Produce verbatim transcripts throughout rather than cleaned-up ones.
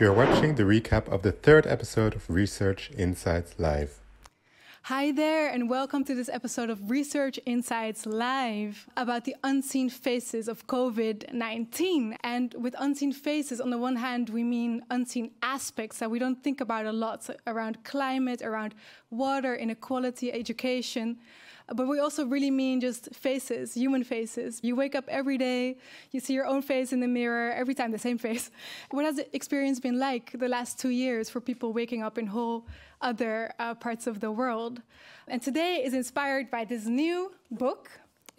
You're watching the recap of the third episode of Research Insights Live. Hi there, and welcome to this episode of Research Insights Live about the unseen faces of COVID nineteen. And with unseen faces, on the one hand, we mean unseen aspects that we don't think about a lot, so around climate, around water, inequality, education. But we also really mean just faces, human faces. You wake up every day, you see your own face in the mirror, every time the same face. What has the experience been like the last two years for people waking up in whole other uh, parts of the world? And today is inspired by this new book.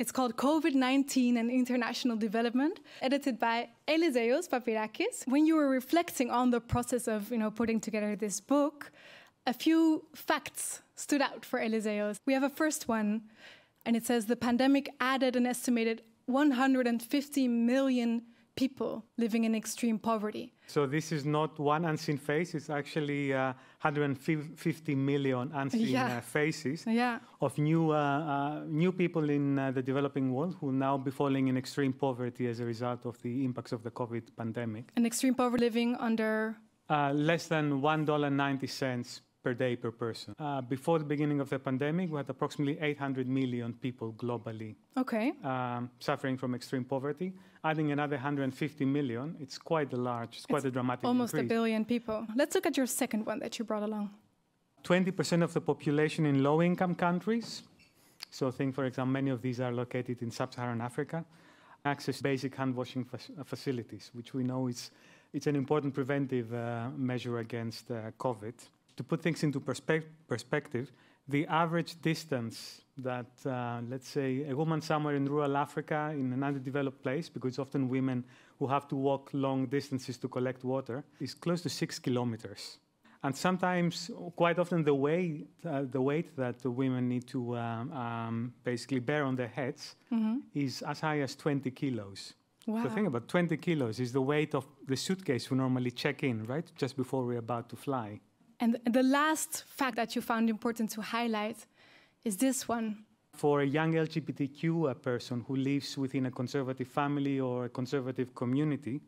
It's called COVID nineteen and International Development, edited by Elissaios Papyrakis. When you were reflecting on the process of, you know, putting together this book, a few facts stood out for Elissaios. We have a first one, and it says the pandemic added an estimated one hundred fifty million people living in extreme poverty. So this is not one unseen face, it's actually uh, one hundred fifty million unseen yeah. uh, faces yeah. of new, uh, uh, new people in uh, the developing world who will now be falling in extreme poverty as a result of the impacts of the COVID pandemic. And extreme poverty, living under? Uh, less than one dollar and ninety cents per day per person. Uh, before the beginning of the pandemic, we had approximately eight hundred million people globally okay. um, suffering from extreme poverty. Adding another one hundred fifty million, it's quite a large, it's, it's quite a dramatic almost increase. Almost a billion people. Let's look at your second one that you brought along. twenty percent of the population in low-income countries. So think, for example, many of these are located in sub-Saharan Africa. Access to basic hand-washing fa- facilities, which we know is it's an important preventive uh, measure against uh, COVID. To put things into perspe perspective, the average distance that, uh, let's say, a woman somewhere in rural Africa, in an underdeveloped place, because it's often women who have to walk long distances to collect water, is close to six kilometers. And sometimes, quite often, the weight, uh, the weight that the women need to um, um, basically bear on their heads mm-hmm. is as high as twenty kilos. Wow. So think about twenty kilos is the weight of the suitcase we normally check in, right, just before we're about to fly. And the last fact that you found important to highlight is this one. For a young L G B T Q person who lives within a conservative family or a conservative community,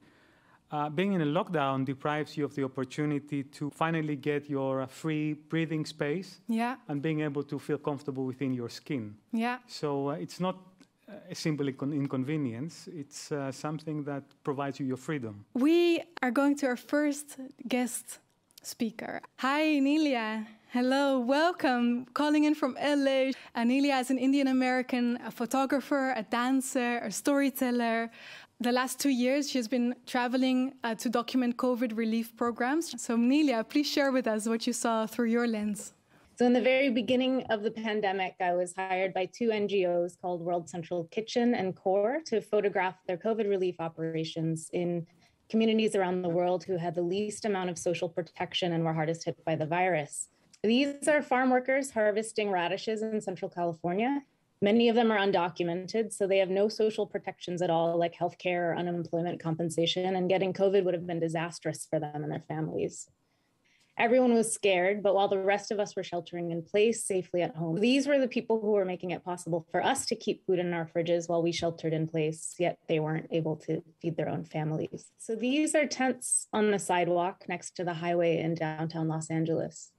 uh, being in a lockdown deprives you of the opportunity to finally get your free breathing space yeah. and being able to feel comfortable within your skin. Yeah. So uh, it's not a simple inconvenience. It's uh, something that provides you your freedom. We are going to our first guest speaker. Hi, Neelia. Hello, welcome. Calling in from L A. Neelia is an Indian American, a photographer, a dancer, a storyteller. The last two years, she has been traveling uh, to document COVID relief programs. So, Neelia, please share with us what you saw through your lens. So in the very beginning of the pandemic, I was hired by two N G Os called World Central Kitchen and CORE to photograph their COVID relief operations in communities around the world who had the least amount of social protection and were hardest hit by the virus. These are farm workers harvesting radishes in Central California. Many of them are undocumented, so they have no social protections at all, like healthcare or unemployment compensation, and getting COVID would have been disastrous for them and their families. Everyone was scared, but while the rest of us were sheltering in place safely at home, these were the people who were making it possible for us to keep food in our fridges while we sheltered in place, yet they weren't able to feed their own families. So these are tents on the sidewalk next to the highway in downtown Los Angeles,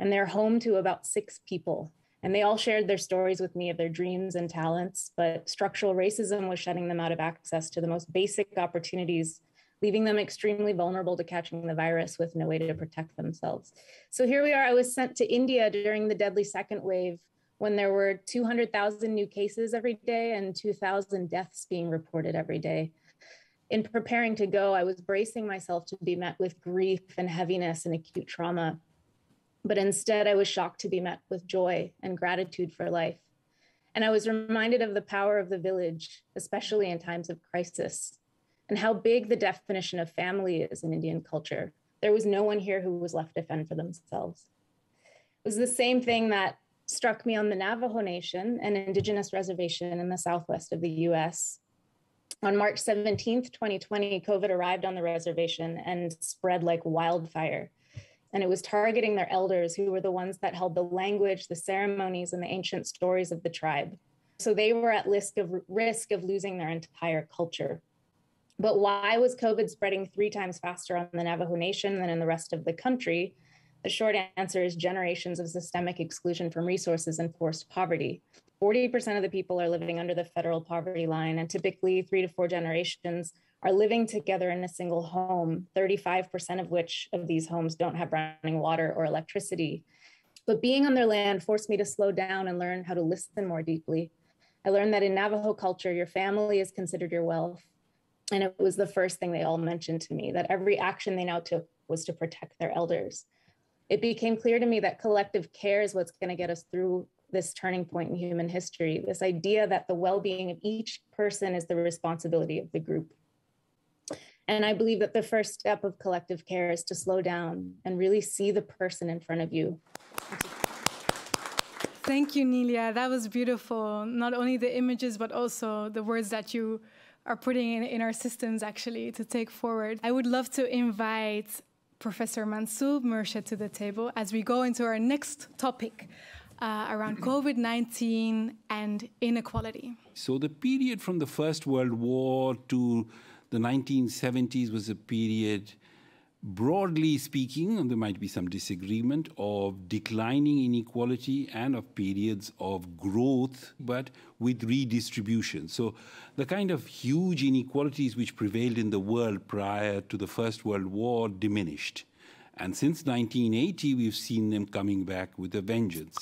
and they're home to about six people. And they all shared their stories with me of their dreams and talents, but structural racism was shutting them out of access to the most basic opportunities, leaving them extremely vulnerable to catching the virus with no way to protect themselves. So here we are. I was sent to India during the deadly second wave when there were two hundred thousand new cases every day and two thousand deaths being reported every day. In preparing to go, I was bracing myself to be met with grief and heaviness and acute trauma. But instead, I was shocked to be met with joy and gratitude for life. And I was reminded of the power of the village, especially in times of crisis, and how big the definition of family is in Indian culture. There was no one here who was left to fend for themselves. It was the same thing that struck me on the Navajo Nation, an indigenous reservation in the southwest of the U S. On March seventeenth, twenty twenty, COVID arrived on the reservation and spread like wildfire. And it was targeting their elders, who were the ones that held the language, the ceremonies, and the ancient stories of the tribe. So they were at risk of, risk of losing their entire culture. But why was COVID spreading three times faster on the Navajo Nation than in the rest of the country? The short answer is generations of systemic exclusion from resources and forced poverty. forty percent of the people are living under the federal poverty line, and typically three to four generations are living together in a single home, thirty-five percent of which of these homes don't have running water or electricity. But being on their land forced me to slow down and learn how to listen more deeply. I learned that in Navajo culture, your family is considered your wealth. And it was the first thing they all mentioned to me, that every action they now took was to protect their elders. It became clear to me that collective care is what's going to get us through this turning point in human history, this idea that the well-being of each person is the responsibility of the group. And I believe that the first step of collective care is to slow down and really see the person in front of you. Thank you, Nelia. That was beautiful. Not only the images, but also the words that you are putting in, in our systems, actually, to take forward. I would love to invite Professor Mansoob Mershad to the table as we go into our next topic uh, around COVID nineteen and inequality. So the period from the First World War to the nineteen seventies was a period, broadly speaking, and there might be some disagreement, of declining inequality and of periods of growth, but with redistribution. So the kind of huge inequalities which prevailed in the world prior to the First World War diminished. And since nineteen eighty, we've seen them coming back with a vengeance.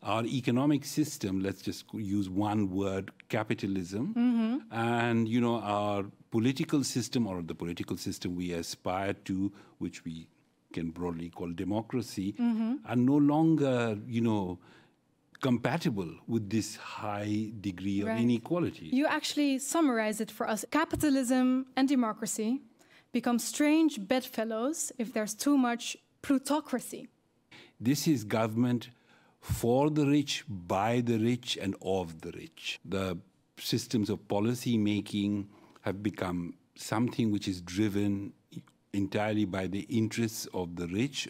Our economic system, let's just use one word, capitalism, mm-hmm. and, you know, our political system, or the political system we aspire to, which we can broadly call democracy, mm-hmm. are no longer, you know, compatible with this high degree right. of inequality. You actually summarize it for us. Capitalism and democracy become strange bedfellows if there's too much plutocracy. This is government for the rich, by the rich, and of the rich. The systems of policy making have become something which is driven entirely by the interests of the rich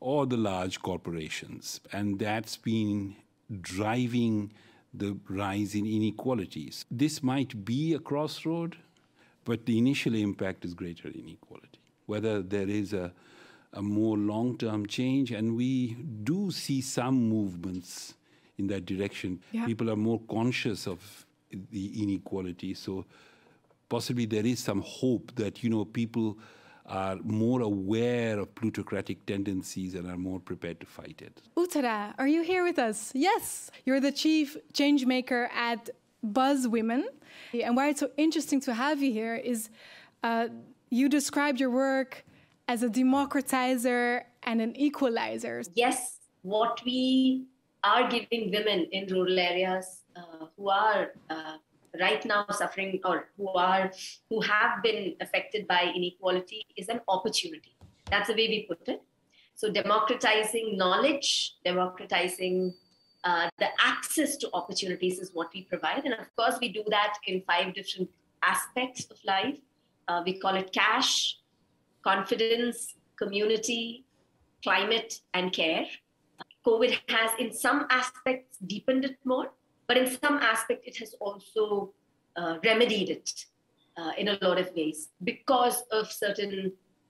or the large corporations. And that's been driving the rise in inequalities. This might be a crossroad, but the initial impact is greater inequality. Whether there is a a more long-term change, and we do see some movements in that direction. Yeah. People are more conscious of the inequality, so possibly there is some hope that, you know, people are more aware of plutocratic tendencies and are more prepared to fight it. Uthara, are you here with us? Yes, you're the chief change maker at Buzz Women, and why it's so interesting to have you here is uh, you described your work as a democratizer and an equalizer. Yes, what we are giving women in rural areas uh, who are uh, right now suffering, or who are who have been affected by inequality, is an opportunity. That's the way we put it. So democratizing knowledge, democratizing uh, the access to opportunities is what we provide. And of course, we do that in five different aspects of life. Uh, we call it CASH: confidence, community, climate, and care. COVID has in some aspects deepened it more, but in some aspects it has also uh, remedied it uh, in a lot of ways because of certain,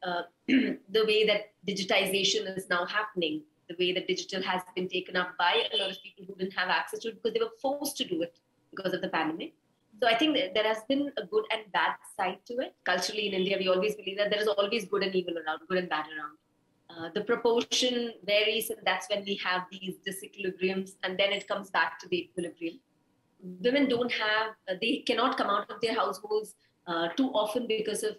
uh, the way that digitization is now happening, the way that digital has been taken up by a lot of people who didn't have access to it because they were forced to do it because of the pandemic. So I think that there has been a good and bad side to it. Culturally in India, we always believe that there is always good and evil around, good and bad around. Uh, the proportion varies, and that's when we have these disequilibriums, and then it comes back to the equilibrium. Women don't have, uh, they cannot come out of their households uh, too often because of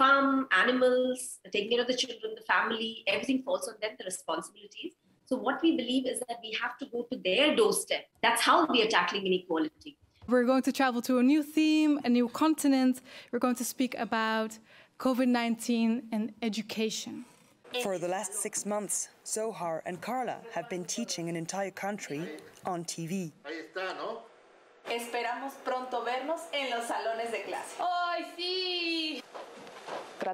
farm, animals, taking care of the children, the family, everything falls on them, the responsibilities. So what we believe is that we have to go to their doorstep. That's how we are tackling inequality. We're going to travel to a new theme, a new continent. We're going to speak about COVID nineteen and education. For the last six months, Zohar and Carla have been teaching an entire country on T V. Esperamos pronto vernos en los salones de clase. ¡Ay, sí!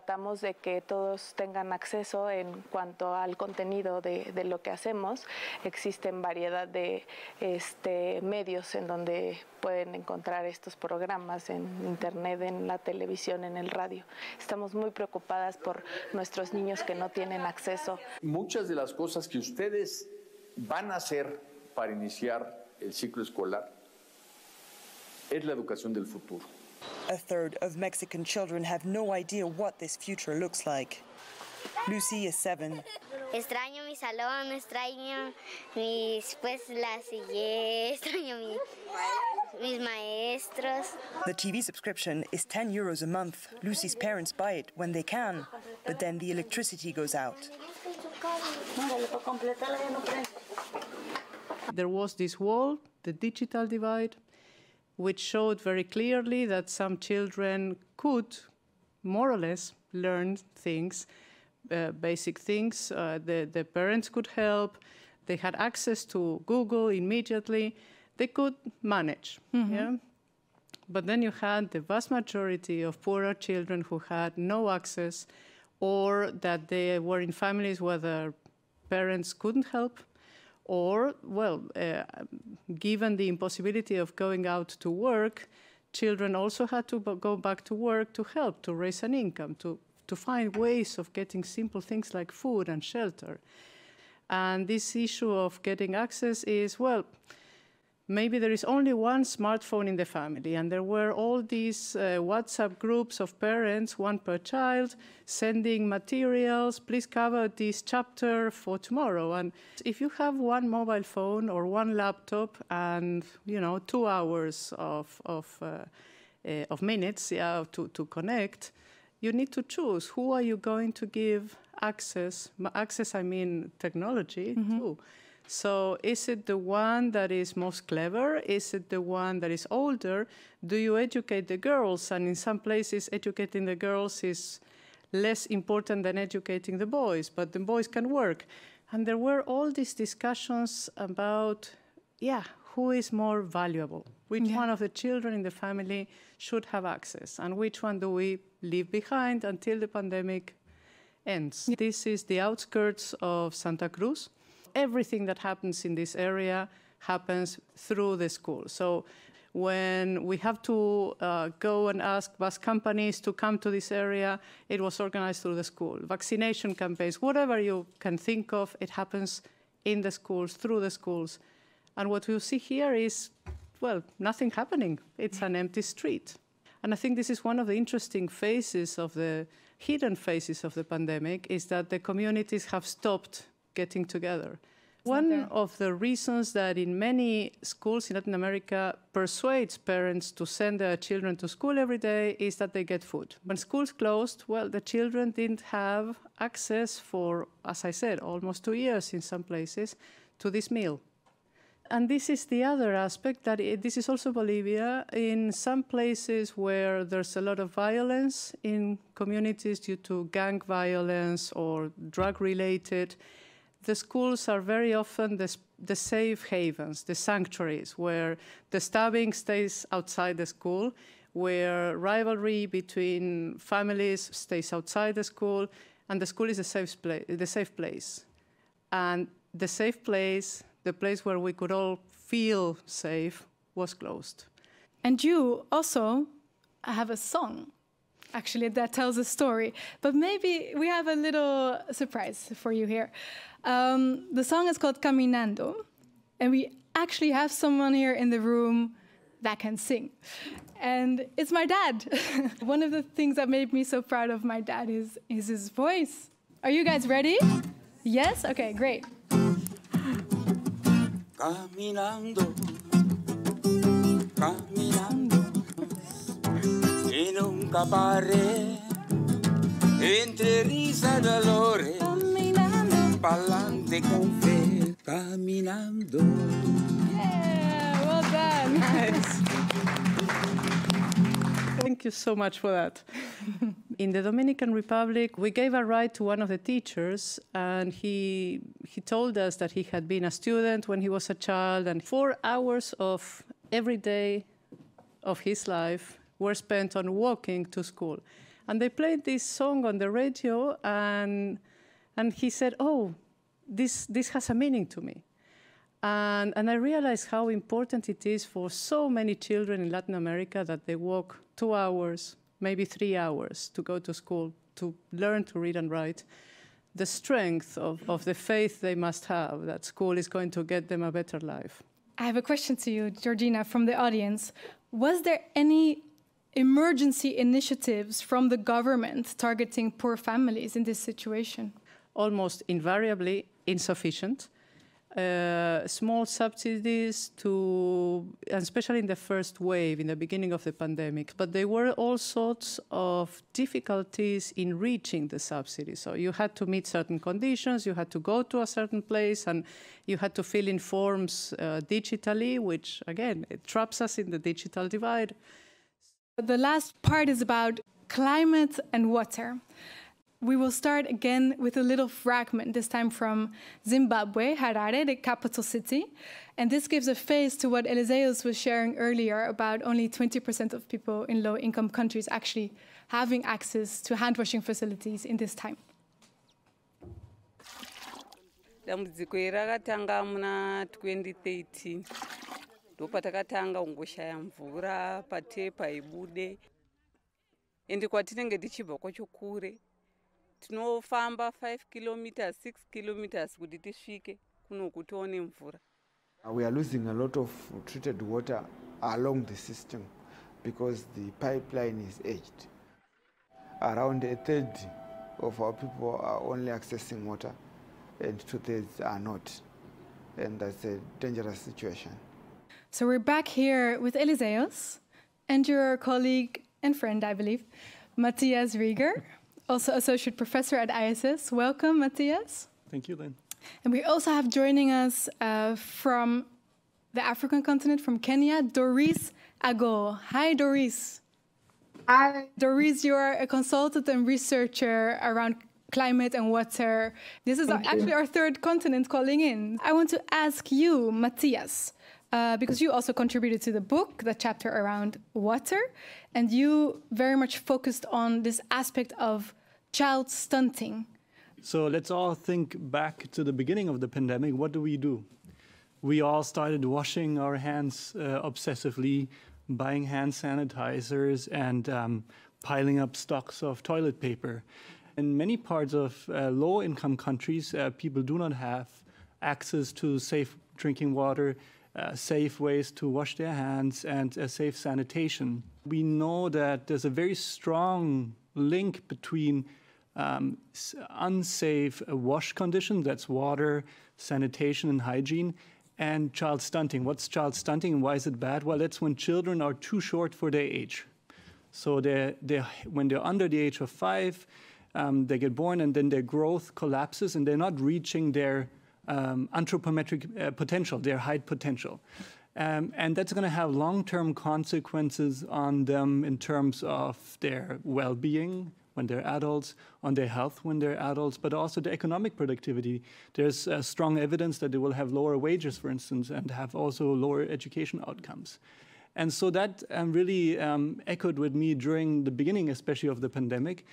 tratamos de que todos tengan acceso en cuanto al contenido de, de lo que hacemos. Existen variedad de este, medios en donde pueden encontrar estos programas en internet, en la televisión, en el radio. Estamos muy preocupadas por nuestros niños que no tienen acceso. Muchas de las cosas que ustedes van a hacer para iniciar el ciclo escolar es la educación del futuro. A third of Mexican children have no idea what this future looks like. Lucy is seven. Extraño mi salón, extraño mis, pues la sillé, extraño mi, mis maestros. The T V subscription is ten euros a month. Lucy's parents buy it when they can, but then the electricity goes out. There was this wall, the digital divide, which showed very clearly that some children could more or less learn things, uh, basic things. Uh, the, the parents could help. They had access to Google immediately. They could manage. Mm-hmm. Yeah? But then you had the vast majority of poorer children who had no access, or that they were in families where their parents couldn't help, or, well, uh, given the impossibility of going out to work, children also had to go back to work to help, to raise an income, to, to find ways of getting simple things like food and shelter. And this issue of getting access is, well, maybe there is only one smartphone in the family, and there were all these uh, WhatsApp groups of parents, one per child, sending materials, please cover this chapter for tomorrow. And if you have one mobile phone or one laptop and, you know, two hours of, of, uh, uh, of minutes yeah, to, to connect, you need to choose who are you going to give access, access I mean technology, mm-hmm. to. So is it the one that is most clever? Is it the one that is older? Do you educate the girls? And in some places, educating the girls is less important than educating the boys, but the boys can work. And there were all these discussions about, yeah, who is more valuable? Which yeah. one of the children in the family should have access? And which one do we leave behind until the pandemic ends? Yeah. This is the outskirts of Santa Cruz. Everything that happens in this area happens through the school. So when we have to uh, go and ask bus companies to come to this area, it was organized through the school. Vaccination campaigns, whatever you can think of, it happens in the schools, through the schools. And what you see here is, well, nothing happening. It's an empty street. And I think this is one of the interesting phases of the hidden phases of the pandemic, is that the communities have stopped getting together. One okay. of the reasons that in many schools in Latin America persuades parents to send their children to school every day is that they get food. When schools closed, well, the children didn't have access for, as I said, almost two years in some places, to this meal. And this is the other aspect, that it, this is also Bolivia. In some places where there's a lot of violence in communities due to gang violence or drug-related, the schools are very often the, the safe havens, the sanctuaries, where the stabbing stays outside the school, where rivalry between families stays outside the school, and the school is a safe place, the safe place. And the safe place, the place where we could all feel safe, was closed. And you also have a song, actually, that tells a story. But maybe we have a little surprise for you here. Um, the song is called Caminando, and we actually have someone here in the room that can sing. And it's my dad. One of the things that made me so proud of my dad is, is his voice. Are you guys ready? Yes? Okay, great. Caminando, caminando, y nunca paré, entre risa y dolores. Palante con fe, caminando. Yeah, well done. Nice. Thank you so much for that. In the Dominican Republic, we gave a ride to one of the teachers, and he, he told us that he had been a student when he was a child, and four hours of every day of his life were spent on walking to school. And they played this song on the radio, and, and he said, oh, this, this has a meaning to me. And, and I realized how important it is for so many children in Latin America that they walk two hours, maybe three hours, to go to school, to learn to read and write. The strength of, of the faith they must have that school is going to get them a better life. I have a question to you, Georgina, from the audience. Was there any emergency initiatives from the government targeting poor families in this situation? Almost invariably insufficient. Uh, small subsidies to, and especially in the first wave, in the beginning of the pandemic, but there were all sorts of difficulties in reaching the subsidies. So you had to meet certain conditions, you had to go to a certain place, and you had to fill in forms uh, digitally, which, again, it traps us in the digital divide. The last part is about climate and water. We will start again with a little fragment, this time from Zimbabwe, Harare, the capital city. And this gives a face to what Elissaios was sharing earlier about only twenty percent of people in low-income countries actually having access to hand-washing facilities in this time. Tinofamba five kilometers, six kilometers kuti tisvike kuno kuti one mvura. We are losing a lot of treated water along the system because the pipeline is aged. Around a third of our people are only accessing water and two-thirds are not. And that's a dangerous situation. So we're back here with Elissaios and your colleague and friend, I believe, Matthias Rieger. Also Associate Professor at I S S. Welcome, Matthias. Thank you, Lynn. And we also have joining us uh, from the African continent, from Kenya, Doris Agol. Hi, Doris. Hi. Doris, you are a consultant and researcher around climate and water. This is our, actually our third continent calling in. I want to ask you, Matthias, Uh, because you also contributed to the book, the chapter around water, and you very much focused on this aspect of child stunting. So let's all think back to the beginning of the pandemic. What do we do? We all started washing our hands uh, obsessively, buying hand sanitizers, and um, piling up stocks of toilet paper. In many parts of uh, low-income countries, uh, people do not have access to safe drinking water, Uh, safe ways to wash their hands, and uh, safe sanitation. We know that there's a very strong link between um, unsafe wash conditions, that's water, sanitation and hygiene, and child stunting. What's child stunting and why is it bad? Well, that's when children are too short for their age. So they're, they're, when they're under the age of five, um, they get born and then their growth collapses and they're not reaching their Um, anthropometric uh, potential, their height potential. Um, and that's going to have long-term consequences on them in terms of their well-being when they're adults, on their health when they're adults, but also their economic productivity. There's uh, strong evidence that they will have lower wages, for instance, and have also lower education outcomes. And so that um, really um, echoed with me during the beginning, especially of the pandemic,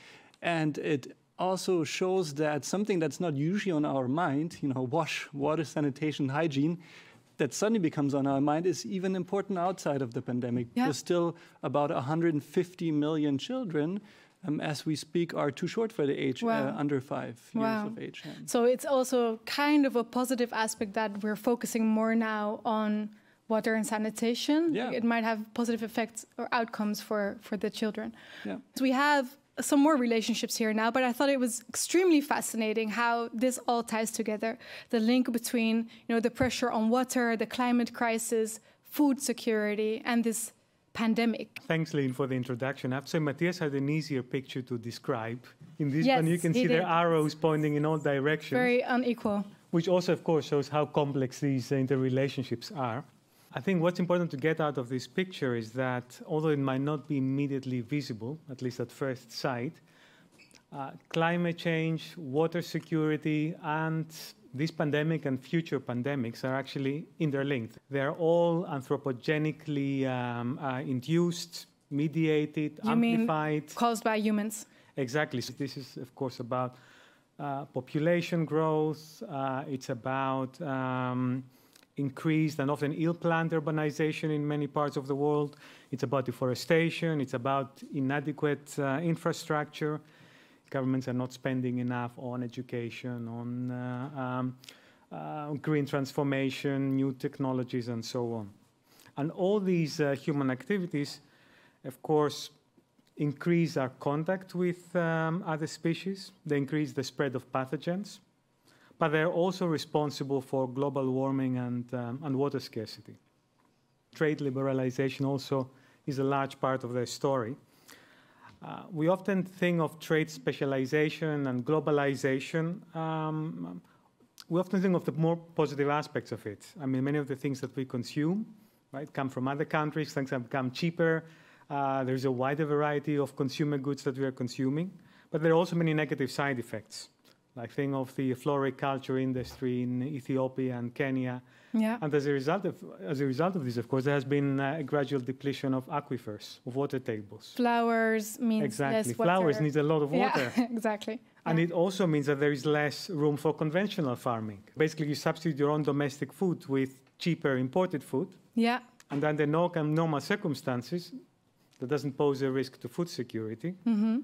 and it also shows that something that's not usually on our mind, you know, wash, water, sanitation, hygiene, that suddenly becomes on our mind is even important outside of the pandemic. Yeah. There's still about one hundred fifty million children, um, as we speak, are too short for the age, wow. uh, under five wow. years of age. Yeah. So it's also kind of a positive aspect that we're focusing more now on water and sanitation. Yeah. Like it might have positive effects or outcomes for, for the children. Yeah. So we have some more relationships here now, but I thought it was extremely fascinating how this all ties together, the link between, you know, the pressure on water, the climate crisis, food security, and this pandemic. Thanks, Lynn, for the introduction. I have to say, Matthias had an easier picture to describe. In this yes, one, you can see did. the arrows pointing in all directions. Very unequal. Which also, of course, shows how complex these interrelationships are. I think what's important to get out of this picture is that, although it might not be immediately visible, at least at first sight, uh, climate change, water security, and this pandemic and future pandemics are actually interlinked. They're all anthropogenically um, uh, induced mediated, you amplified. Mean caused by humans? Exactly. So this is, of course, about uh, population growth. Uh, it's about um, increased and often ill-planned urbanization in many parts of the world. It's about deforestation. It's about inadequate uh, infrastructure. Governments are not spending enough on education, on uh, um, uh, green transformation, new technologies, and so on. And all these uh, human activities, of course, increase our contact with um, other species. They increase the spread of pathogens. But they're also responsible for global warming and, um, and water scarcity. Trade liberalization also is a large part of their story. Uh, we often think of trade specialization and globalization. Um, we often think of the more positive aspects of it. I mean, many of the things that we consume, right, come from other countries, things have become cheaper. Uh, there's a wider variety of consumer goods that we are consuming. But there are also many negative side effects. Like think of the floriculture industry in Ethiopia and Kenya. Yeah. And as a result of, as a result of this, of course, there has been a gradual depletion of aquifers, of water tables. Flowers means exactly. less water. Flowers need a lot of water. Yeah, exactly. And yeah. it also means that there is less room for conventional farming. Basically, you substitute your own domestic food with cheaper imported food. Yeah. And under normal circumstances, that doesn't pose a risk to food security. Mm-hmm.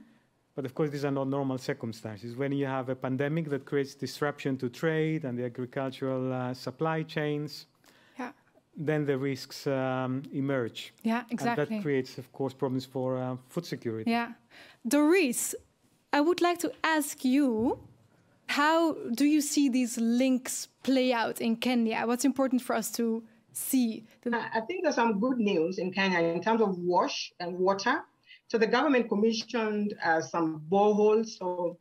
But of course, these are not normal circumstances. When you have a pandemic that creates disruption to trade and the agricultural uh, supply chains, yeah. then the risks um, emerge. Yeah, exactly. And that creates, of course, problems for uh, food security. Yeah. Doris, I would like to ask you, how do you see these links play out in Kenya? What's important for us to see? I think there's some good news in Kenya in terms of wash and water. So the government commissioned uh, some boreholes. So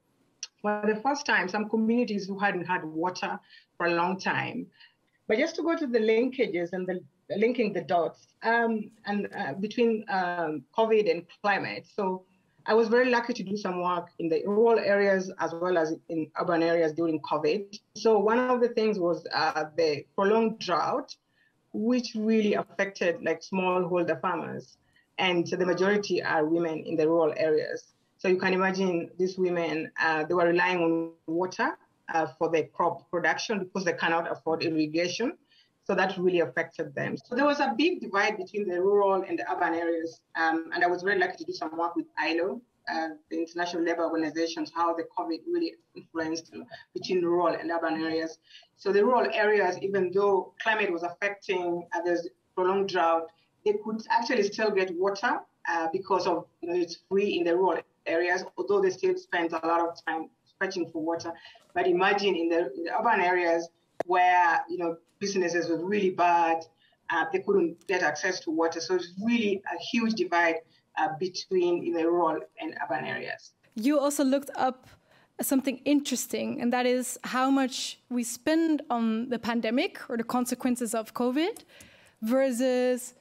for the first time, some communities who hadn't had water for a long time. But just to go to the linkages and the linking the dots um, and uh, between um, COVID and climate. So I was very lucky to do some work in the rural areas as well as in urban areas during COVID. So one of the things was uh, the prolonged drought, which really affected like smallholder farmers. And the majority are women in the rural areas. So you can imagine these women, uh, they were relying on water uh, for their crop production because they cannot afford irrigation. So that really affected them. So there was a big divide between the rural and the urban areas. Um, and I was very lucky to do some work with I L O, uh, the International Labour Organization, how the COVID really influenced between rural and urban areas. So the rural areas, even though climate was affecting uh, there's prolonged drought, they could actually still get water uh, because of, you know, it's free in the rural areas, although they still spend a lot of time searching for water. But imagine in the, in the urban areas where, you know, businesses were really bad, uh, they couldn't get access to water. So it's really a huge divide uh, between in the rural and urban areas. You also looked up something interesting, and that is how much we spend on the pandemic or the consequences of COVID versus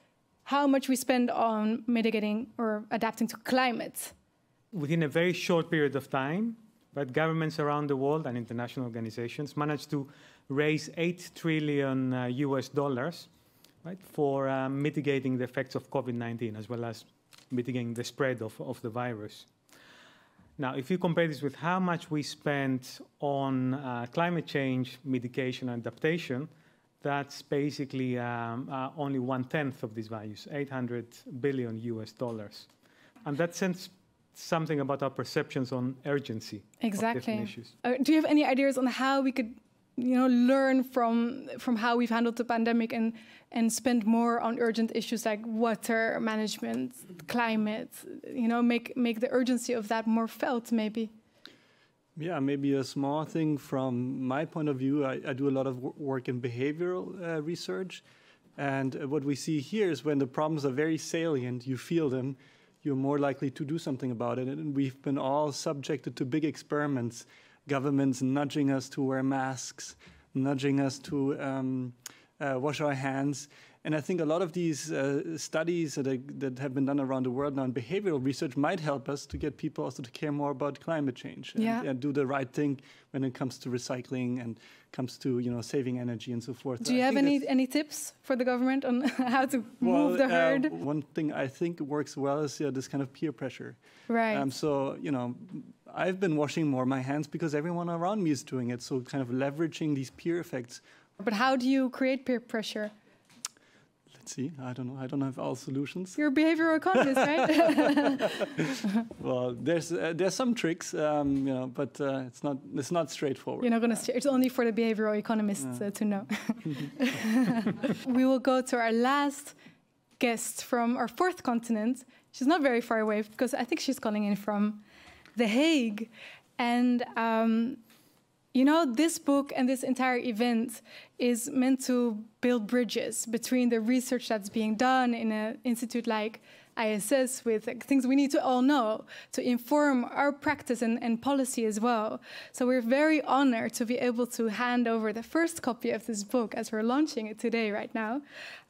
how much we spend on mitigating or adapting to climate. Within a very short period of time, but governments around the world and international organizations managed to raise eight trillion uh, U S dollars, right, for uh, mitigating the effects of COVID nineteen, as well as mitigating the spread of, of the virus. Now, if you compare this with how much we spent on uh, climate change, mitigation, and adaptation, that's basically um, uh, only one-tenth of these values, eight hundred billion U S dollars. And that says something about our perceptions on urgency. Exactly. Of different issues. Uh, do you have any ideas on how we could, you know, learn from, from how we've handled the pandemic and, and spend more on urgent issues like water management, climate, you know, make, make the urgency of that more felt maybe? Yeah, maybe a small thing from my point of view. I, I do a lot of work in behavioral uh, research. And uh, what we see here is when the problems are very salient, you feel them, you're more likely to do something about it. And we've been all subjected to big experiments, governments nudging us to wear masks, nudging us to um, uh, wash our hands. And I think a lot of these uh, studies that, are, that have been done around the world now in behavioral research might help us to get people also to care more about climate change and, yeah. and do the right thing when it comes to recycling and comes to, you know, saving energy and so forth. Do you I have any, any tips for the government on how to well, move the herd? Uh, one thing I think works well is yeah, this kind of peer pressure. Right. Um, so, you know, I've been washing more my hands because everyone around me is doing it. So kind of leveraging these peer effects. But how do you create peer pressure? See, I don't know. I don't have all solutions. You're a behavioral economist, right? Well, there's uh, there's some tricks, um, you know, but uh, it's not it's not straightforward. You're not going to. It's only for the behavioral economists yeah. uh, to know. We will go to our last guest from our fourth continent. She's not very far away because I think she's calling in from The Hague, and. Um, You know, this book and this entire event is meant to build bridges between the research that's being done in an institute like I S S with like, things we need to all know to inform our practice and, and policy as well. So we're very honored to be able to hand over the first copy of this book as we're launching it today right now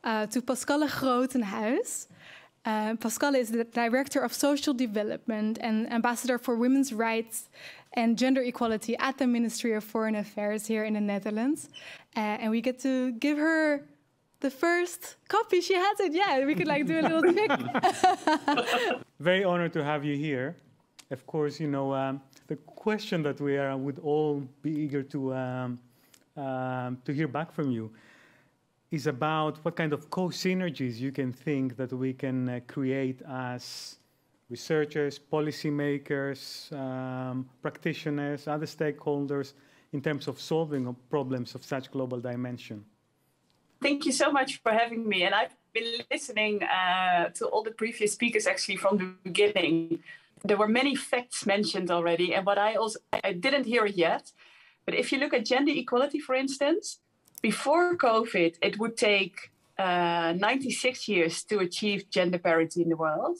uh, to Pascale Grotenhuis. Uh, Pascale is the Director of Social Development and Ambassador for Women's Rights and Gender Equality at the Ministry of Foreign Affairs here in the Netherlands. Uh, and we get to give her the first copy. She has it, yeah. We could like do a little trick. Very honored to have you here. Of course, you know, um, the question that we are, would all be eager to, um, um, to hear back from you is about what kind of co-synergies you can think that we can uh, create as researchers, policymakers, um, practitioners, other stakeholders in terms of solving problems of such global dimension. Thank you so much for having me. And I've been listening uh, to all the previous speakers actually from the beginning. There were many facts mentioned already. And what I also, I didn't hear it yet, but if you look at gender equality, for instance, before COVID, it would take uh, ninety-six years to achieve gender parity in the world.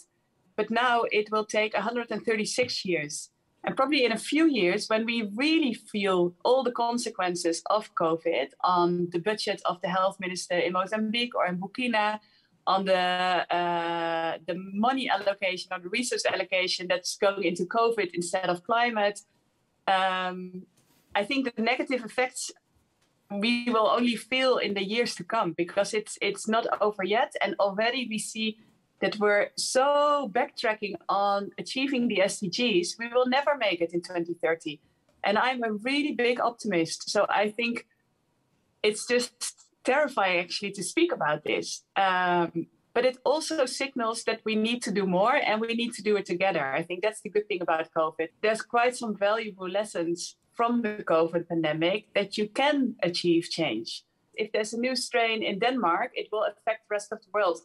But now it will take one hundred thirty-six years. And probably in a few years, when we really feel all the consequences of COVID on the budget of the health minister in Mozambique or in Burkina, on the, uh, the money allocation, on the resource allocation that's going into COVID instead of climate, um, I think the negative effects we will only feel in the years to come because it's it's not over yet. And already we see that we're so backtracking on achieving the S D Gs, we will never make it in twenty thirty. And I'm a really big optimist. So I think it's just terrifying actually to speak about this. Um, but it also signals that we need to do more and we need to do it together. I think that's the good thing about COVID. There's quite some valuable lessons from the COVID pandemic that you can achieve change. If there's a new strain in Denmark, it will affect the rest of the world.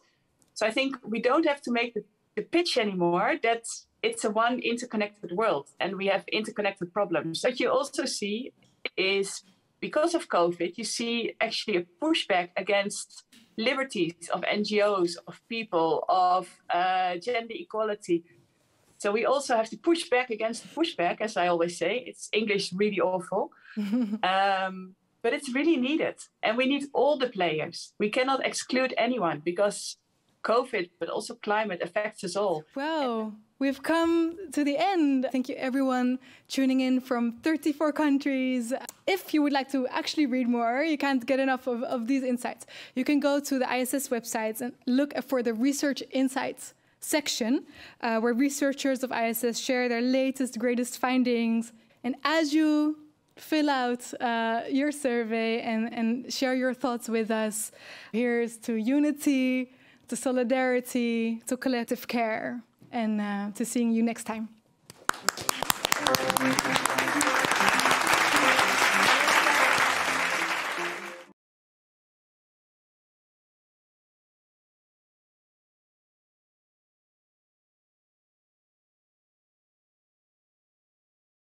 So I think we don't have to make the, the pitch anymore that it's a one interconnected world and we have interconnected problems. What you also see is because of COVID, you see actually a pushback against liberties of N G Os, of people, of uh, gender equality. So we also have to push back against the pushback, as I always say. It's English really awful. um, but it's really needed. And we need all the players. We cannot exclude anyone because COVID, but also climate affects us all. Wow, we've come to the end. Thank you everyone tuning in from thirty-four countries. If you would like to actually read more, you can't get enough of, of these insights. You can go to the I S S websites and look for the research insights section uh, where researchers of I S S share their latest, greatest findings. And as you fill out uh, your survey and, and share your thoughts with us, here's to unity, to solidarity, to collective care, and uh, to seeing you next time.